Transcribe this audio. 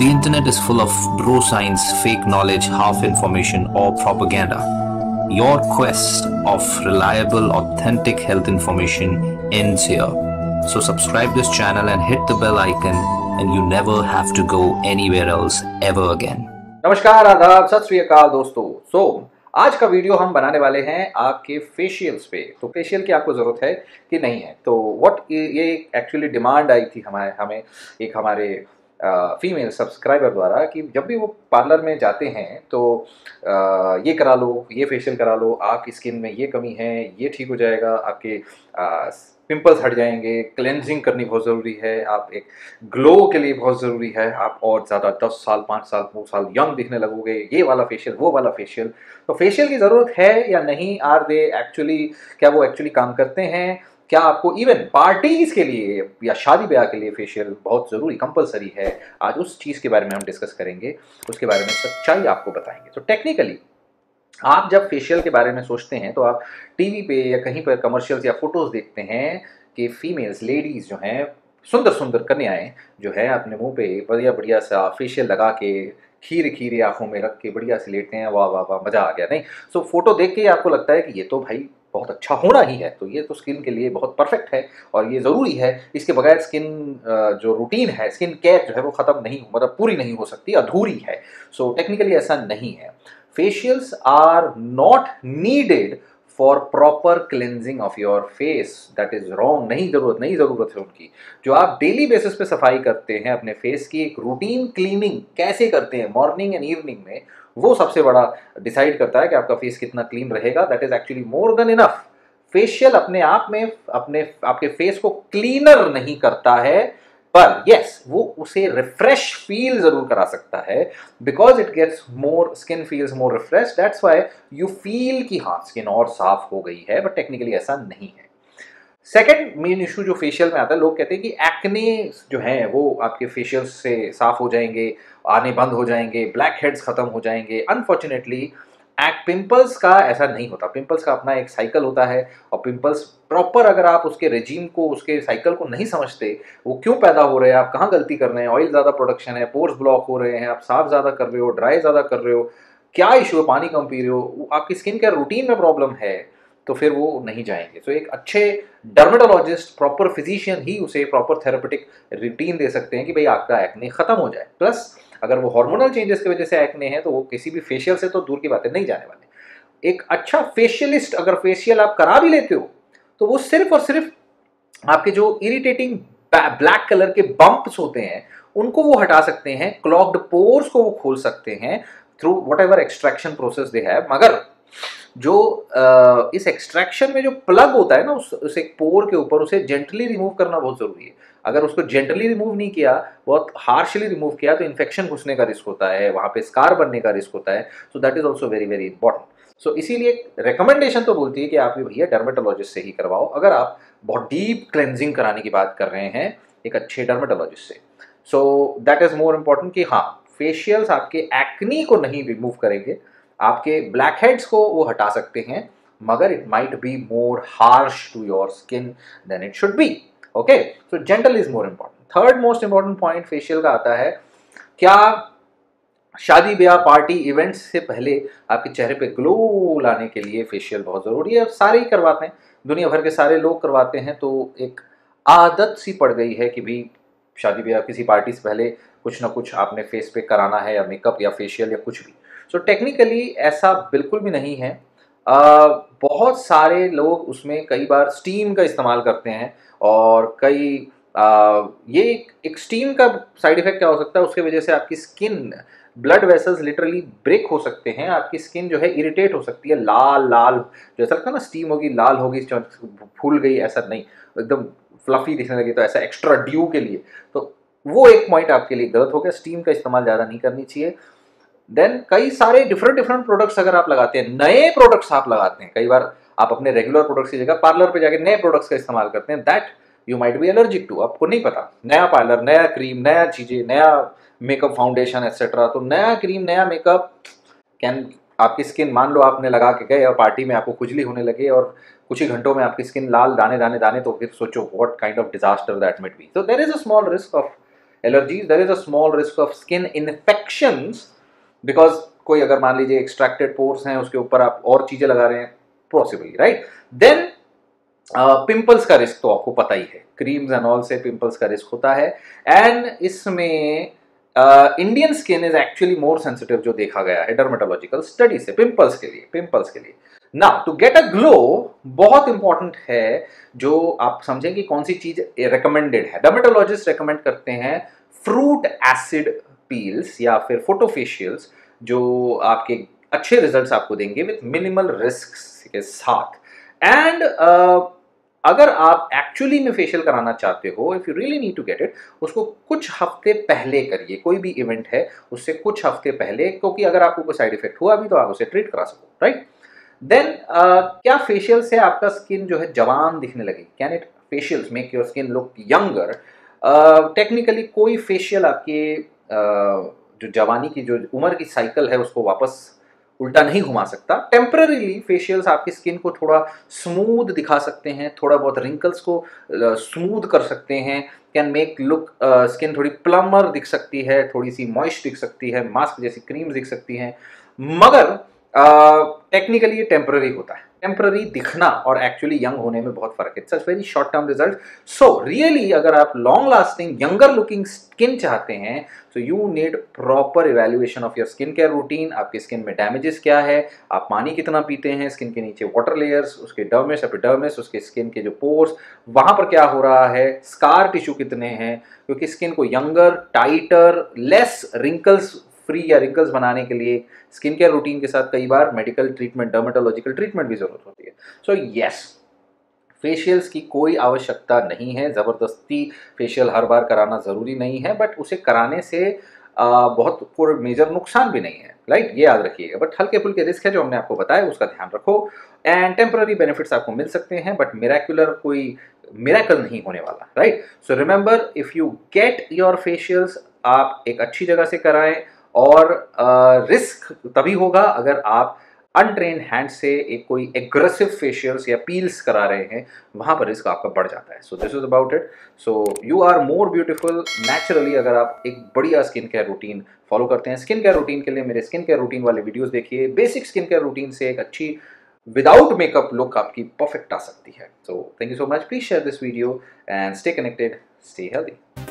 The internet is full of bro science, fake knowledge, half information or propaganda. Your quest of reliable, authentic health information ends here. So subscribe this channel and hit the bell icon and you never have to go anywhere else ever again. नमस्कार आदाब सत श्री अकाल दोस्तों। आज का video हम बनाने वाले हैं आपके फेशियल्स पे। तो फेशियल की आपको ज़रूरत है कि नहीं है, तो व्हाट ये एक्चुअली डिमांड आई थी हमें एक हमारे फीमेल सब्सक्राइबर द्वारा कि जब भी वो पार्लर में जाते हैं तो ये करा लो, ये फेशियल करा लो, आपकी स्किन में ये कमी है, ये ठीक हो जाएगा, आपके पिंपल्स हट जाएंगे, क्लेंजिंग करनी बहुत ज़रूरी है, आप एक ग्लो के लिए बहुत ज़रूरी है, आप और ज़्यादा 10 साल 5 साल 9 साल यंग दिखने लगोगे, ये वाला फेशियल वो वाला फेशियल। तो फेशियल की ज़रूरत है या नहीं? आर दे एक्चुअली, क्या वो एक्चुअली काम करते हैं? क्या आपको इवन पार्टीज़ के लिए या शादी ब्याह के लिए फेशियल बहुत ज़रूरी कंपलसरी है? आज उस चीज़ के बारे में हम डिस्कस करेंगे, उसके बारे में सच्चाई आपको बताएंगे। तो टेक्निकली आप जब फेशियल के बारे में सोचते हैं तो आप टीवी पे या कहीं पर कमर्शियल्स या फोटोज़ देखते हैं कि फीमेल्स लेडीज़ जो हैं, सुंदर सुंदर कन्याएं जो है अपने मुंह पे बढ़िया बढ़िया सा फेशियल लगा के खीरे खीरे आँखों में रख के बढ़िया से लेटते हैं, वाह वाह वाह मज़ा आ गया। नहीं सो फोटो देख के आपको लगता है कि ये तो भाई बहुत अच्छा होना ही है, तो ये तो स्किन के लिए बहुत परफेक्ट है और ये ज़रूरी है, इसके बगैर स्किन जो रूटीन है, स्किन केयर जो है वो ख़त्म नहीं, मतलब पूरी नहीं हो सकती, अधूरी है। सो टेक्निकली ऐसा नहीं है। Facials are not needed for proper cleansing of your face. That is wrong. नहीं ज़रूरत है उनकी। जो आप डेली बेसिस पे सफाई करते हैं अपने फेस की, एक रूटीन क्लीनिंग कैसे करते हैं मॉर्निंग एंड इवनिंग में, वो सबसे बड़ा डिसाइड करता है कि आपका फेस कितना क्लीन रहेगा। That is actually more than enough. Facial अपने आप में आपके फेस को क्लीनर नहीं करता है, पर यस, वो उसे रिफ्रेश फील ज़रूर करा सकता है, because it gets more, skin feels more refresh, that's why you feel कि हाँ स्किन और साफ हो गई है, बट टेक्निकली ऐसा नहीं है। सेकेंड मेन इशू जो फेशियल में आता है, लोग कहते हैं कि एक्ने जो हैं वो आपके फेशियल से साफ हो जाएंगे, आने बंद हो जाएंगे, ब्लैक हेड्स ख़त्म हो जाएंगे। अनफॉर्चुनेटली पिंपल्स का ऐसा नहीं होता। पिंपल्स का अपना एक साइकिल होता है और पिंपल्स प्रॉपर अगर आप उसके रेजीम को, उसके साइकिल को नहीं समझते, वो क्यों पैदा हो रहे हैं, आप कहाँ गलती कर रहे हैं, ऑयल ज़्यादा प्रोडक्शन है, पोर्स ब्लॉक हो रहे हैं, आप साफ ज़्यादा कर रहे हो, ड्राई ज़्यादा कर रहे हो, क्या इशू है, पानी कम पी रहे हो, आपकी स्किन केयर रूटीन में प्रॉब्लम है, तो फिर वो नहीं जाएंगे। तो एक अच्छे डर्मेटोलॉजिस्ट, प्रॉपर फिजिशियन ही उसे प्रॉपर थेरेपेटिक रूटीन दे सकते हैं कि भाई आपका एक्ने ख़त्म हो जाए। प्लस अगर वो हार्मोनल चेंजेस की वजह से एक्ने हैं तो वो किसी भी फेशियल से तो दूर की बातें नहीं जाने वाले। एक अच्छा फेशियलिस्ट, अगर फेशियल आप करा भी लेते हो तो वो सिर्फ और सिर्फ आपके जो इरिटेटिंग ब्लैक कलर के बम्प्स होते हैं उनको वो हटा सकते हैं, क्लॉग्ड पोर्स को वो खोल सकते हैं through whatever extraction process they have. मगर जो इस एक्सट्रैक्शन में जो प्लग होता है ना उस एक पोर के ऊपर, उसे जेंटली रिमूव करना बहुत ज़रूरी है। अगर उसको जेंटली रिमूव नहीं किया, बहुत हार्शली रिमूव किया, तो इन्फेक्शन घुसने का रिस्क होता है, वहाँ पे स्कार बनने का रिस्क होता है। So that is also very very important. So इसीलिए रिकमेंडेशन तो बोलती है कि आप ये भैया डर्मेटोलॉजिस्ट से ही करवाओ, अगर आप बहुत डीप क्लेंजिंग कराने की बात कर रहे हैं एक अच्छे डर्मेटोलॉजिस्ट से। So that is more important कि हाँ, फेशियल्स आपके एक्ने को नहीं रिमूव करेंगे, आपके ब्लैक हेड्स को वो हटा सकते हैं, मगर it might be more harsh to your skin than it should be. Okay, so gentle is more important. Third most important point facial का आता है, क्या शादी ब्याह पार्टी इवेंट्स से पहले आपके चेहरे पे ग्लो लाने के लिए फेशियल बहुत ज़रूरी है। सारे ही करवाते हैं, दुनिया भर के सारे लोग करवाते हैं, तो एक आदत सी पड़ गई है कि भी शादी ब्याह किसी पार्टी से पहले कुछ ना कुछ आपने फेस पे कराना है, या मेकअप या फेशियल या कुछ भी। सो टेक्निकली ऐसा बिल्कुल भी नहीं है। बहुत सारे लोग उसमें कई बार स्टीम का इस्तेमाल करते हैं और कई ये एक स्टीम का साइड इफ़ेक्ट क्या हो सकता है, उसके वजह से आपकी skin, blood vessels literally break हो सकते हैं, आपकी स्किन जो है इरिटेट हो सकती है, लाल लाल जैसा लगता है ना, स्टीम होगी, लाल होगी, फूल गई, ऐसा नहीं, एकदम फ्लफी दिखने लगी, तो ऐसा एक्स्ट्रा ड्यू के लिए, तो वो एक पॉइंट आपके लिए गलत हो गया। स्टीम का इस्तेमाल ज़्यादा नहीं करनी चाहिए। देन कई सारे डिफरेंट प्रोडक्ट्स अगर आप लगाते हैं, नए प्रोडक्ट्स आप लगाते हैं, कई बार आप अपने रेगुलर प्रोडक्ट्स की जगह पार्लर पे जाके नए प्रोडक्ट्स का इस्तेमाल करते हैं, that you might be allergic to, आपको नहीं पता। नया पार्लर, नया क्रीम, नया चीज़ें, नया मेकअप, फाउंडेशन एक्सेट्रा, तो नया क्रीम, नया मेकअप कैन, आपकी स्किन, मान लो आपने लगा के गए और पार्टी में आपको खुजली होने लगे और कुछ ही घंटों में आपकी स्किन लाल दाने दाने दाने, तो फिर सोचो what kind of disaster that might be. So there is a small risk of allergies, there is a small risk of skin infections because कोई अगर मान लीजिए एक्सट्रैक्टेड पोर्स हैं उसके ऊपर आप और चीजें लगा रहे हैं पॉसिबली, राइट. देन पिंपल्स का रिस्क तो आपको पता ही है, क्रीम्स एंड ऑल से पिंपल्स का रिस्क होता है. एंड इसमें Indian skin is actually more sensitive जो देखा गया है डर्मेटोलॉजिकल स्टडी से पिंपल्स के लिए, पिंपल्स के लिए. Now to get a glow बहुत इंपॉर्टेंट है जो आप समझें कि कौन सी चीज रिकमेंडेड है. डर्मेटोलॉजिस्ट रिकमेंड करते हैं फ्रूट एसिड पील्स या फिर फोटोफेशियल्स जो आपके अच्छे रिजल्ट्स आपको देंगे विथ मिनिमल रिस्क के साथ. एंड अगर आप एक्चुअली में फेशियल कराना चाहते हो, if you really need to get it, उसको कुछ हफ्ते पहले करिए. कोई भी इवेंट है उससे कुछ हफ्ते पहले, क्योंकि अगर आपको कोई साइड इफेक्ट हुआ भी तो आप उसे ट्रीट करा सको, राइट. देन क्या फेशियल से आपका स्किन जो है जवान दिखने लगे? Can it facials make your skin look younger? Technically कोई फेशियल आपके जो जवानी की जो उम्र की साइकिल है उसको वापस उल्टा नहीं घुमा सकता. टेम्पररीली फेशियल्स आपकी स्किन को थोड़ा स्मूथ दिखा सकते हैं, थोड़ा बहुत रिंकल्स को स्मूथ कर सकते हैं. कैन मेक लुक स्किन थोड़ी प्लमर दिख सकती है, थोड़ी सी मॉइस्ट दिख सकती है, मास्क जैसी क्रीम्स दिख सकती हैं. मगर टेक्निकली ये टेम्पररी होता है. टेम्पररी दिखना और एक्चुअली यंग होने में बहुत फर्क है. It's a very short term result. So really अगर आप long lasting younger looking skin चाहते हैं तो you need proper evaluation of your skin care routine. आपके स्किन में डैमेजेस क्या है, आप पानी कितना पीते हैं, स्किन के नीचे वाटर लेयर्स, उसके डर्मिस, एपिडर्मिस, उसके स्किन के जो पोर्स वहाँ पर क्या हो रहा है, स्कार टिश्यू कितने हैं, क्योंकि स्किन को younger, tighter, less wrinkles free या रिंकल्स बनाने के लिए स्किन केयर रूटीन के साथ कई बार मेडिकल ट्रीटमेंट, डर्मेटोलॉजिकल ट्रीटमेंट भी जरूरत होती है. सो यस, फेशियल्स की कोई आवश्यकता नहीं है. ज़बरदस्ती फेशियल हर बार कराना ज़रूरी नहीं है, बट उसे कराने से बहुत कोई मेजर नुकसान भी नहीं है, राइट. ये याद रखिएगा. बट हल्के फुल्के रिस्क है जो हमने आपको बताया, उसका ध्यान रखो. एंड टेम्पररी बेनिफिट्स आपको मिल सकते हैं, बट मिराकुलर कोई मिराकल नहीं होने वाला, right. So remember, if you get your facials, आप एक अच्छी जगह से कराएं. और रिस्क तभी होगा अगर आप अनट्रेन हैंड से एक कोई एग्रेसिव फेशियल्स या पील्स करा रहे हैं, वहाँ पर रिस्क आपका बढ़ जाता है. So this is about it. So you are more beautiful naturally अगर आप एक बढ़िया स्किन केयर रूटीन फॉलो करते हैं. स्किन केयर रूटीन के लिए मेरे स्किन केयर रूटीन वाले वीडियोस देखिए. बेसिक स्किन केयर रूटीन से एक अच्छी विदाउट मेकअप लुक आपकी परफेक्ट आ सकती है. So thank you so much. Please share this video and stay connected, stay healthy.